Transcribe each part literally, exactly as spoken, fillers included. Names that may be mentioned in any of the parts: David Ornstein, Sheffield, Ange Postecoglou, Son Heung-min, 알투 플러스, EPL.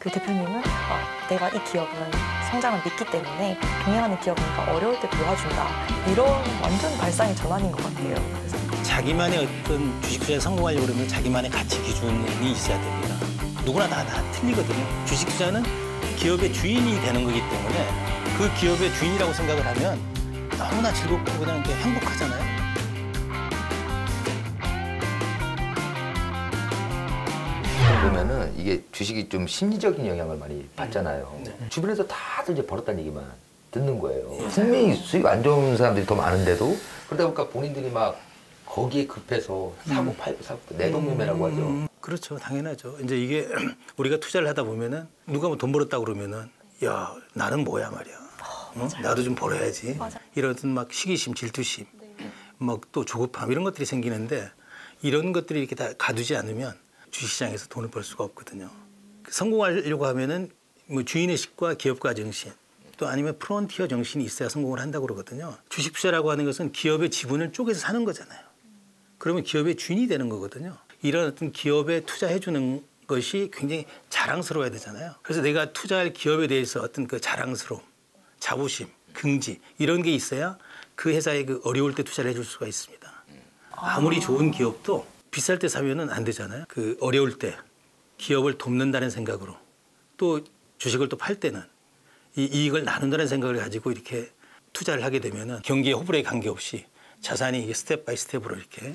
그 대표님은 아, 내가 이 기업은 성장을 믿기 때문에 동행하는 기업이니까 어려울 때 도와준다. 이런 완전 발상의 전환인 것 같아요. 그래서 자기만의 어떤 주식 투자에 성공하려고 그러면 자기만의 가치 기준이 있어야 됩니다. 누구나 다, 다 틀리거든요. 주식 투자는 기업의 주인이 되는 거기 때문에 그 기업의 주인이라고 생각을 하면 너무나 즐겁고 그냥 행복하잖아요. 보면은 이게 주식이 좀 심리적인 영향을 많이 받잖아요. 네. 주변에서 다들 이제 벌었다는 얘기만 듣는 거예요. 네. 분명히 수익 안 좋은 사람들이 더 많은데도 그러다 보니까 본인들이 막 거기에 급해서 사고 팔고 사고 내동매매라고 하죠. 음, 그렇죠, 당연하죠. 이제 이게 우리가 투자를 하다 보면은 누가 뭐 돈 벌었다 그러면은 야 나는 뭐야 말이야. 어, 어? 나도 좀 벌어야지. 맞아. 이런 막 시기심, 질투심, 네. 막 또 조급함 이런 것들이 생기는데 이런 것들이 이렇게 다 가두지 않으면. 주식시장에서 돈을 벌 수가 없거든요. 성공하려고 하면은 뭐 주인의식과 기업가 정신 또 아니면 프론티어 정신이 있어야 성공을 한다고 그러거든요. 주식 투자라고 하는 것은 기업의 지분을 쪼개서 사는 거잖아요. 그러면 기업의 주인이 되는 거거든요. 이런 어떤 기업에 투자해 주는 것이 굉장히 자랑스러워야 되잖아요. 그래서 내가 투자할 기업에 대해서 어떤 그 자랑스러움, 자부심, 긍지 이런 게 있어야 그 회사에 그 어려울 때 투자를 해줄 수가 있습니다. 아무리 좋은 기업도 비쌀 때 사면은 안 되잖아요. 그 어려울 때 기업을 돕는다는 생각으로 또 주식을 또 팔 때는 이 이익을 나눈다는 생각을 가지고 이렇게 투자를 하게 되면은 경기의 호불호에 관계없이 자산이 이게 스텝 바이 스텝으로 이렇게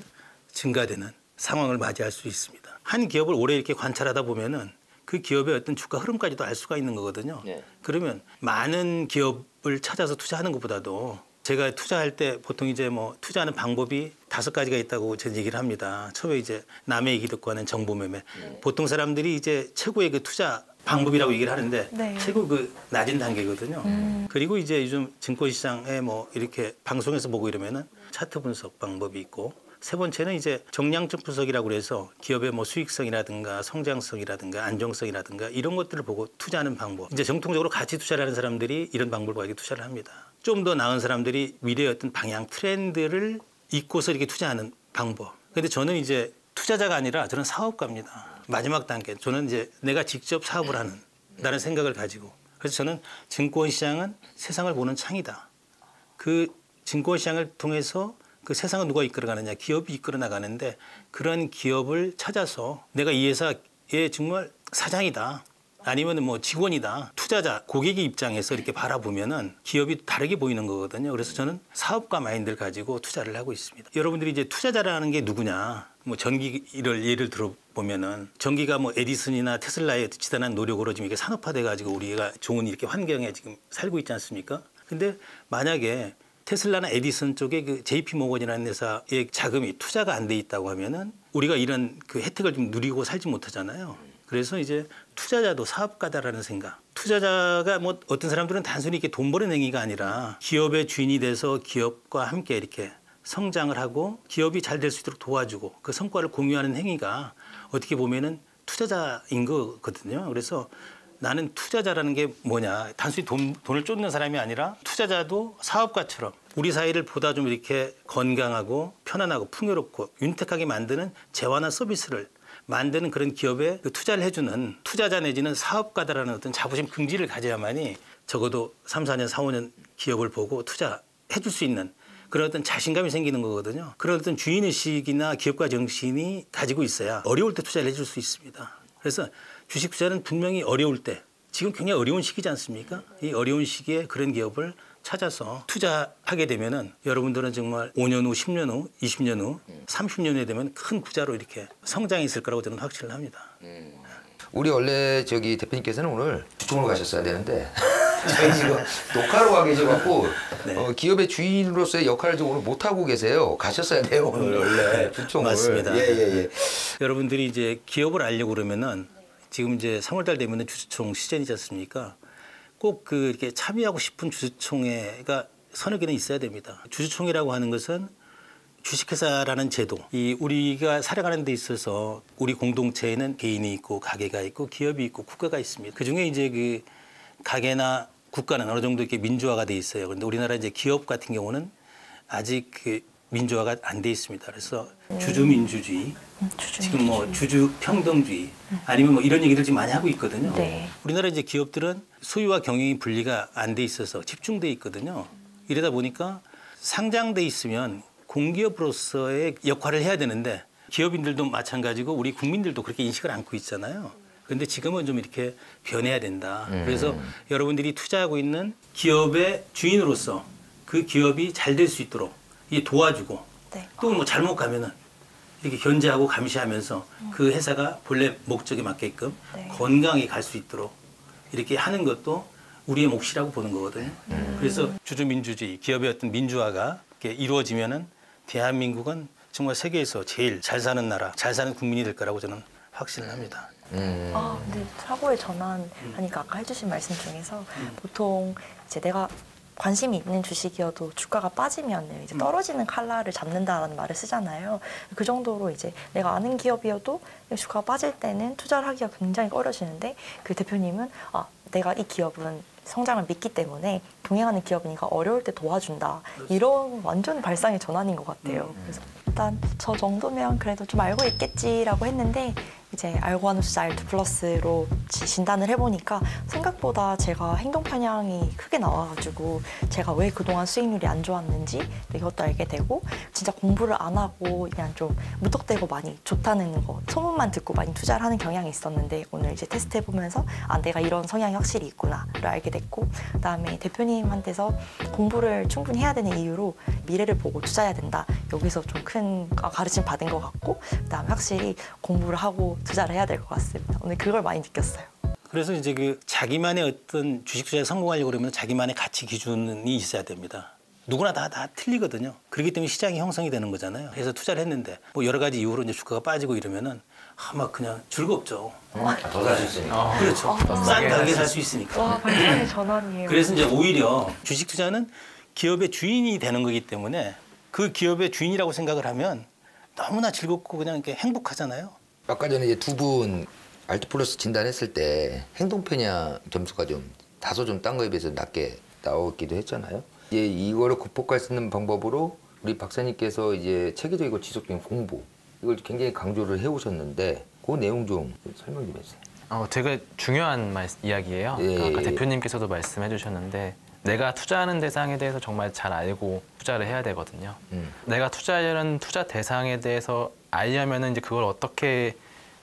증가되는 상황을 맞이할 수 있습니다. 한 기업을 오래 이렇게 관찰하다 보면은 그 기업의 어떤 주가 흐름까지도 알 수가 있는 거거든요. 네. 그러면 많은 기업을 찾아서 투자하는 것보다도 제가 투자할 때 보통 이제 뭐 투자하는 방법이 다섯 가지가 있다고 제가 얘기를 합니다. 처음에 이제 남의 얘기 듣고 하는 정보매매. 네. 보통 사람들이 이제 최고의 그 투자 방법이라고 얘기를 하는데 네. 최고 그 낮은 단계거든요. 음. 그리고 이제 요즘 증권시장에 뭐 이렇게 방송에서 보고 이러면은 차트 분석 방법이 있고 세 번째는 이제 정량적 분석이라고 해서 기업의 뭐 수익성이라든가 성장성이라든가 안정성이라든가 이런 것들을 보고 투자하는 방법. 이제 정통적으로 같이 투자를 하는 사람들이 이런 방법을 가지고 투자를 합니다. 좀 더 나은 사람들이 미래의 어떤 방향, 트렌드를 잊고서 이렇게 투자하는 방법. 근데 저는 이제 투자자가 아니라 저는 사업가입니다. 마지막 단계. 저는 이제 내가 직접 사업을 하는 라는 생각을 가지고. 그래서 저는 증권시장은 세상을 보는 창이다. 그 증권시장을 통해서 그 세상을 누가 이끌어가느냐, 기업이 이끌어 나가는데 그런 기업을 찾아서 내가 이 회사의 정말 사장이다. 아니면 뭐 직원이다. 투자자, 고객의 입장에서 이렇게 바라보면은 기업이 다르게 보이는 거거든요. 그래서 저는 사업가 마인드를 가지고 투자를 하고 있습니다. 여러분들이 이제 투자자라는 게 누구냐. 뭐 전기를 예를 들어보면은 전기가 뭐 에디슨이나 테슬라의 지단한 노력으로 지금 이게 산업화돼가지고 우리가 좋은 이렇게 환경에 지금 살고 있지 않습니까? 근데 만약에 테슬라나 에디슨 쪽에 그 제이피 모건이라는 회사의 자금이 투자가 안 돼 있다고 하면은 우리가 이런 그 혜택을 좀 누리고 살지 못하잖아요. 그래서 이제 투자자도 사업가다라는 생각. 투자자가 뭐 어떤 사람들은 단순히 이렇게 돈 버는 행위가 아니라 기업의 주인이 돼서 기업과 함께 이렇게 성장을 하고 기업이 잘 될 수 있도록 도와주고 그 성과를 공유하는 행위가 어떻게 보면은 투자자인 거거든요. 그래서 나는 투자자라는 게 뭐냐. 단순히 돈, 돈을 쫓는 사람이 아니라 투자자도 사업가처럼 우리 사회를 보다 좀 이렇게 건강하고 편안하고 풍요롭고 윤택하게 만드는 재화나 서비스를 만드는 그런 기업에 투자를 해주는 투자자 내지는 사업가다라는 어떤 자부심 긍지를 가져야만이 적어도 삼, 사 년, 사, 오 년 기업을 보고 투자해줄 수 있는 그런 어떤 자신감이 생기는 거거든요. 그런 어떤 주인의식이나 기업가 정신이 가지고 있어야 어려울 때 투자를 해줄 수 있습니다. 그래서 주식 투자는 분명히 어려울 때 지금 굉장히 어려운 시기지 않습니까? 이 어려운 시기에 그런 기업을 찾아서 투자하게 되면은 여러분들은 정말 오 년 후, 십 년 후, 이십 년 후, 삼십 년 후에 되면 큰 부자로 이렇게 성장이 있을 거라고 저는 확신을 합니다. 음. 우리 원래 저기 대표님께서는 오늘 주총으로 가셨어야 되는데 저희 지금 녹화로 가 계셔갖고 네. 어, 기업의 주인으로서의 역할을 지금 오늘 못 하고 계세요. 가셨어야 돼요 오늘 원래 주총을. 맞습니다. 예, 예, 예. 여러분들이 이제 기업을 알려고 그러면은 지금 이제 삼월 달 되면은 주총 시즌이지 않습니까? 꼭 그 이렇게 참여하고 싶은 주주총회가 서너 개는 있어야 됩니다. 주주총회라고 하는 것은 주식회사라는 제도, 이 우리가 살아가는 데 있어서 우리 공동체에는 개인이 있고 가게가 있고 기업이 있고 국가가 있습니다. 그 중에 이제 그 가게나 국가는 어느 정도 이렇게 민주화가 돼 있어요. 그런데 우리나라 이제 기업 같은 경우는 아직 그 민주화가 안 돼 있습니다. 그래서 음. 주주민주주의, 음, 주주 지금 뭐 주주평등주의 음. 아니면 뭐 이런 얘기들 지금 많이 하고 있거든요. 네. 우리나라 이제 기업들은 소유와 경영이 분리가 안 돼 있어서 집중돼 있거든요. 이러다 보니까 상장돼 있으면 공기업으로서의 역할을 해야 되는데 기업인들도 마찬가지고 우리 국민들도 그렇게 인식을 안고 있잖아요. 그런데 지금은 좀 이렇게 변해야 된다. 음. 그래서 여러분들이 투자하고 있는 기업의 주인으로서 그 기업이 잘 될 수 있도록 이게 도와주고 네. 또 뭐 잘못 가면은 이렇게 견제하고 감시하면서 음. 그 회사가 본래 목적에 맞게끔 네. 건강히 갈 수 있도록 이렇게 하는 것도 우리의 몫이라고 보는 거거든요. 음. 그래서 주주민주주의, 기업의 어떤 민주화가 이렇게 이루어지면은 대한민국은 정말 세계에서 제일 잘 사는 나라, 잘 사는 국민이 될 거라고 저는 확신을 합니다. 음. 아, 근데 사고의 전환하니까 아까 해주신 말씀 중에서 음. 보통 이제 내가 관심이 있는 주식이어도 주가가 빠지면 이제 떨어지는 칼날을 잡는다라는 말을 쓰잖아요. 그 정도로 이제 내가 아는 기업이어도 주가가 빠질 때는 투자를 하기가 굉장히 어려지는데 그 대표님은 아, 내가 이 기업은 성장을 믿기 때문에 동행하는 기업이니까 어려울 때 도와준다. 이런 완전 발상의 전환인 것 같아요. 그래서 일단 저 정도면 그래도 좀 알고 있겠지라고 했는데 이제 알고 하는 숫자 알투 플러스로 진단을 해보니까 생각보다 제가 행동 편향이 크게 나와가지고 제가 왜 그동안 수익률이 안 좋았는지 이것도 알게 되고 진짜 공부를 안 하고 그냥 좀 무턱대고 많이 좋다는 거 소문만 듣고 많이 투자를 하는 경향이 있었는데 오늘 이제 테스트 해보면서 아 내가 이런 성향이 확실히 있구나를 알게 됐고 그다음에 대표님한테서 공부를 충분히 해야 되는 이유로 미래를 보고 투자해야 된다 여기서 좀 큰 가르침 받은 것 같고 그다음에 확실히 공부를 하고 투자를 해야 될 것 같습니다. 오늘 그걸 많이 느꼈어요. 그래서 이제 그 자기만의 어떤 주식 투자에 성공하려고 그러면 자기만의 가치 기준이 있어야 됩니다. 누구나 다, 다 틀리거든요. 그렇기 때문에 시장이 형성이 되는 거잖아요. 그래서 투자를 했는데 뭐 여러 가지 이유로 이제 주가가 빠지고 이러면은 아마 그냥 즐겁죠. 음, 더 살 수 있으니까. 그렇죠. 아, 싼 가격에 살 수 있으니까. 와, 발전의 전환이에요. 그래서 이제 오히려 주식 투자는 기업의 주인이 되는 거기 때문에 그 기업의 주인이라고 생각을 하면 너무나 즐겁고 그냥 이렇게 행복하잖아요. 아까 전에 이제 두 분 알투 플러스 진단했을 때 행동 편향 점수가 좀 다소 좀 딴 거에 비해서 낮게 나오기도 했잖아요. 이제 이거를 극복할 수 있는 방법으로 우리 박사님께서 이제 체계적이고 지속적인 공부 이걸 굉장히 강조를 해오셨는데 그 내용 좀 설명 좀 해주세요. 어, 되게 중요한 말, 이야기예요. 예, 아까 예. 대표님께서도 말씀해 주셨는데 내가 투자하는 대상에 대해서 정말 잘 알고 투자를 해야 되거든요. 음. 내가 투자하려는 투자 대상에 대해서 알려면은 이제 그걸 어떻게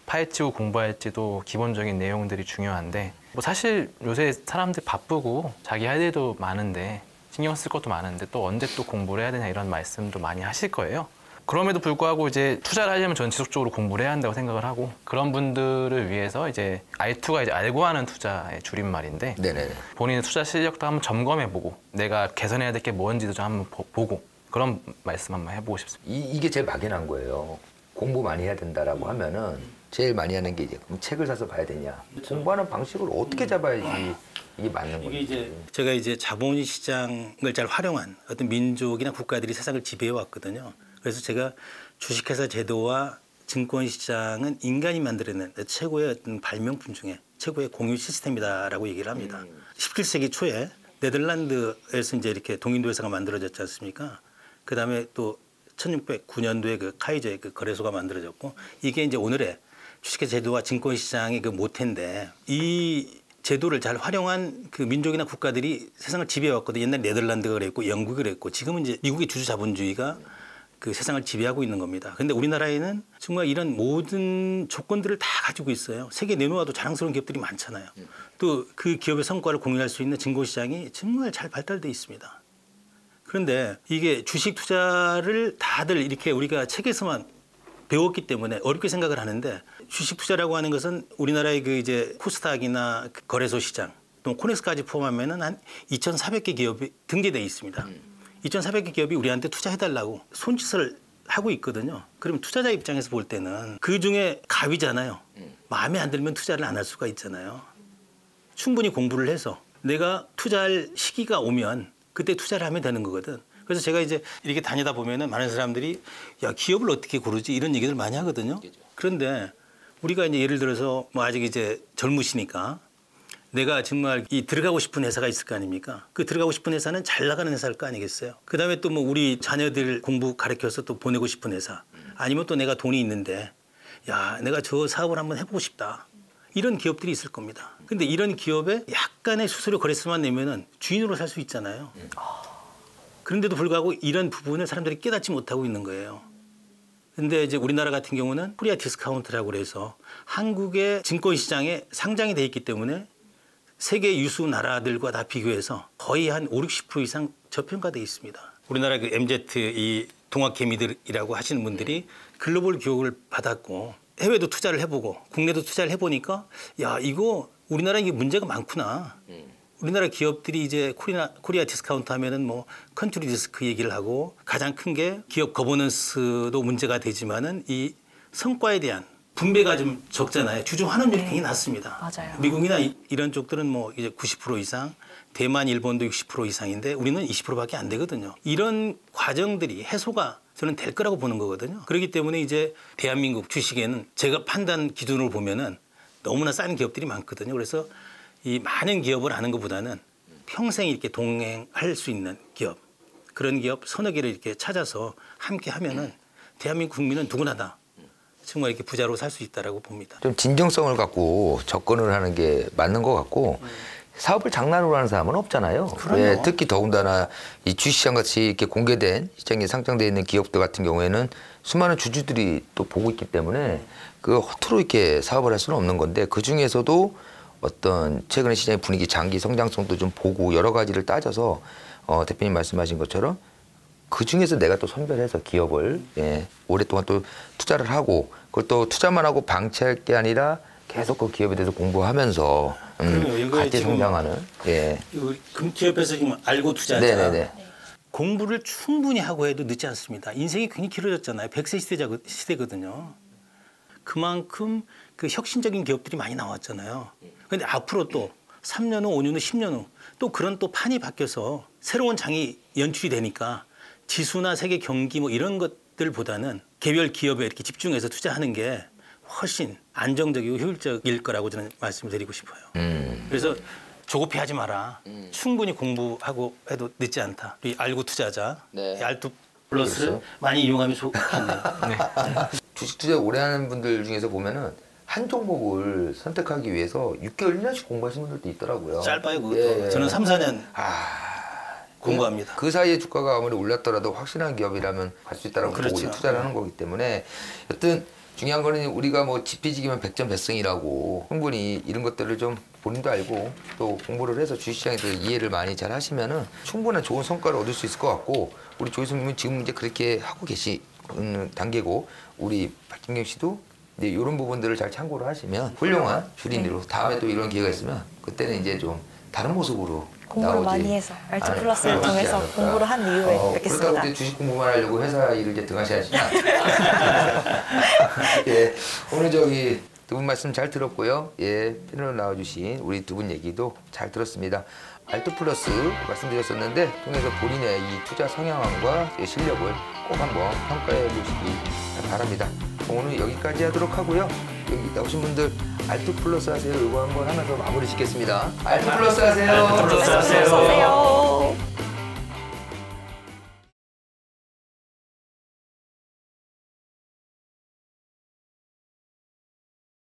파헤치고 공부할지도 기본적인 내용들이 중요한데 뭐 사실 요새 사람들 바쁘고 자기 할 일도 많은데 신경 쓸 것도 많은데 또 언제 또 공부를 해야 되냐 이런 말씀도 많이 하실 거예요. 그럼에도 불구하고 이제 투자를 하려면 저는 지속적으로 공부를 해야 한다고 생각을 하고 그런 분들을 위해서 이제 알투가 이제 알고 하는 투자의 줄임말인데 네네네. 본인의 투자 실력도 한번 점검해보고 내가 개선해야 될 게 뭔지도 좀 한번 보고 그런 말씀 한번 해보고 싶습니다. 이, 이게 제일 막연한 거예요. 공부 많이 해야 된다라고 하면은 제일 많이 하는 게 이제 그럼 책을 사서 봐야 되냐. 공부하는 방식을 어떻게 잡아야지 이게 맞는 거예요. 이제 제가 이제 자본주의 시장을 잘 활용한 어떤 민족이나 국가들이 세상을 지배해 왔거든요. 그래서 제가 주식회사 제도와 증권시장은 인간이 만들어낸 최고의 어떤 발명품 중에 최고의 공유 시스템이다라고 얘기를 합니다. 음. 십칠 세기 초에 네덜란드에서 이제 이렇게 동인도 회사가 만들어졌지 않습니까? 그 다음에 또 천육백구 년도에 그 카이저의 그 거래소가 만들어졌고 이게 이제 오늘의 주식회사 제도와 증권시장의 그 모태인데 이 제도를 잘 활용한 그 민족이나 국가들이 세상을 지배해왔거든요. 옛날 네덜란드가 그랬고 영국이 그랬고 지금은 이제 미국의 주주자본주의가 그 세상을 지배하고 있는 겁니다. 근데 우리나라에는 정말 이런 모든 조건들을 다 가지고 있어요. 세계 내놓아도 자랑스러운 기업들이 많잖아요. 또 그 기업의 성과를 공유할 수 있는 증권시장이 정말 잘 발달돼 있습니다. 그런데 이게 주식 투자를 다들 이렇게 우리가 책에서만 배웠기 때문에 어렵게 생각을 하는데 주식 투자라고 하는 것은 우리나라의 그 이제 코스닥이나 그 거래소 시장 또 코넥스까지 포함하면은 한 이천사백 개 기업이 등재돼 있습니다. 이천사백 개 기업이 우리한테 투자해달라고 손짓을 하고 있거든요. 그럼 투자자 입장에서 볼 때는 그중에 갑이잖아요. 마음에 안 들면 투자를 안 할 수가 있잖아요. 충분히 공부를 해서 내가 투자할 시기가 오면 그때 투자를 하면 되는 거거든. 그래서 제가 이제 이렇게 다니다 보면은 많은 사람들이 야 기업을 어떻게 고르지 이런 얘기를 많이 하거든요. 그런데 우리가 이제 예를 들어서 뭐 아직 이제 젊으시니까 내가 정말 이 들어가고 싶은 회사가 있을 거 아닙니까? 그 들어가고 싶은 회사는 잘 나가는 회사일 거 아니겠어요? 그다음에 또 뭐 우리 자녀들 공부 가르쳐서 또 보내고 싶은 회사, 아니면 또 내가 돈이 있는데 야, 내가 저 사업을 한번 해보고 싶다. 이런 기업들이 있을 겁니다. 근데 이런 기업에 약간의 수수료 거래수만 내면은 주인으로 살 수 있잖아요. 그런데도 불구하고 이런 부분을 사람들이 깨닫지 못하고 있는 거예요. 근데 이제 우리나라 같은 경우는 코리아 디스카운트라고 그래서 한국의 증권 시장에 상장이 돼 있기 때문에 세계 유수 나라들과 다 비교해서 거의 한 오십, 육십 퍼센트 이상 저평가돼 있습니다. 우리나라 그 엠지 이 동학개미들이라고 하시는 분들이 글로벌 교육을 받았고 해외도 투자를 해보고 국내도 투자를 해보니까 야, 이거 우리나라 이게 문제가 많구나. 우리나라 기업들이 이제 코리아, 코리아 디스카운트 하면은 뭐 컨트리 리스크 얘기를 하고 가장 큰 게 기업 거버넌스도 문제가 되지만은 이 성과에 대한 분배가 좀 적잖아요. 주주 환원율이 굉장히 낮습니다. 맞아요. 미국이나 이, 이런 쪽들은 뭐 이제 구십 퍼센트 이상, 대만, 일본도 육십 퍼센트 이상인데 우리는 이십 퍼센트밖에 안 되거든요. 이런 과정들이 해소가 저는 될 거라고 보는 거거든요. 그렇기 때문에 이제 대한민국 주식에는 제가 판단 기준으로 보면은 너무나 싼 기업들이 많거든요. 그래서 이 많은 기업을 하는 것보다는 평생 이렇게 동행할 수 있는 기업, 그런 기업 서너 개를 이렇게 찾아서 함께 하면은 대한민국 국민은 누구나 다 정말 이렇게 부자로 살 수 있다라고 봅니다. 좀 진정성을 갖고 접근을 하는 게 맞는 것 같고 음. 사업을 장난으로 하는 사람은 없잖아요. 예, 특히 더군다나 이 주시장 같이 이렇게 공개된 시장에 상장돼 있는 기업들 같은 경우에는 수많은 주주들이 또 보고 있기 때문에 그 허투루 이렇게 사업을 할 수는 없는 건데 그 중에서도 어떤 최근의 시장의 분위기, 장기 성장성도 좀 보고 여러 가지를 따져서 어, 대표님 말씀하신 것처럼. 그 중에서 내가 또 선별해서 기업을 예, 오랫동안 또 투자를 하고 그걸 또 투자만 하고 방치할 게 아니라 계속 그 기업에 대해서 공부하면서 음, 같이 성장하는. 예. 금기업에서 지금 알고 투자하잖아요. 네네네. 공부를 충분히 하고 해도 늦지 않습니다. 인생이 굉장히 길어졌잖아요. 백 세 시대자, 시대거든요. 그만큼 그 혁신적인 기업들이 많이 나왔잖아요. 그런데 앞으로 또 삼 년 후, 오 년 후, 십 년 후 또 그런 또 판이 바뀌어서 새로운 장이 연출이 되니까 지수나 세계 경기 뭐 이런 것들보다는 개별 기업에 이렇게 집중해서 투자하는 게 훨씬 안정적이고 효율적일 거라고 저는 말씀드리고 싶어요. 음. 그래서 조급해하지 마라. 음. 충분히 공부하고 해도 늦지 않다. 우리 알고 투자하자. 네. 알투 플러스 많이 이용하면 좋겠네요. 네. 주식 투자 오래 하는 분들 중에서 보면은 한 종목을 선택하기 위해서 육 개월, 일 년씩 공부하시는 분들도 있더라고요. 짧아요, 그것도. 예. 저는 삼, 사 년. 아. 공부합니다. 그 사이에 주가가 아무리 올랐더라도 확실한 기업이라면 갈 수 있다라고 그렇죠. 보고 투자를 하는 거기 때문에 여튼 중요한 거는 우리가 뭐 지피지기면 백전백승이라고 충분히 이런 것들을 좀 본인도 알고 또 공부를 해서 주식시장에 대해 이해를 많이 잘 하시면은 충분한 좋은 성과를 얻을 수 있을 것 같고 우리 조희선님은 지금 이제 그렇게 하고 계시는 단계고 우리 박진경 씨도 이제 이런 부분들을 잘 참고를 하시면 훌륭한 주린이로 다음에 또 이런 기회가 있으면 그때는 이제 좀 다른 모습으로. 공부를 많이 해서 알투 플러스를 통해서 공부를 한 이후에 어, 뵙겠습니다. 그렇다고 이제 주식 공부만 하려고 회사 일을 이제 등하시하시냐? 예, 오늘 저기 두 분 말씀 잘 들었고요. 예, 패널로 나와주신 우리 두 분 얘기도 잘 들었습니다. 알투 플러스 말씀드렸었는데 통해서 본인의 이 투자 성향과 실력을 꼭 한번 평가해 보시기 바랍니다. 오늘 여기까지 하도록 하고요. 여기 나오신 분들 알투 플러스 하세요. 이거 한번 하면서 마무리 짓겠습니다. 알투 플러스 하세요. 알투 플러스 하세요.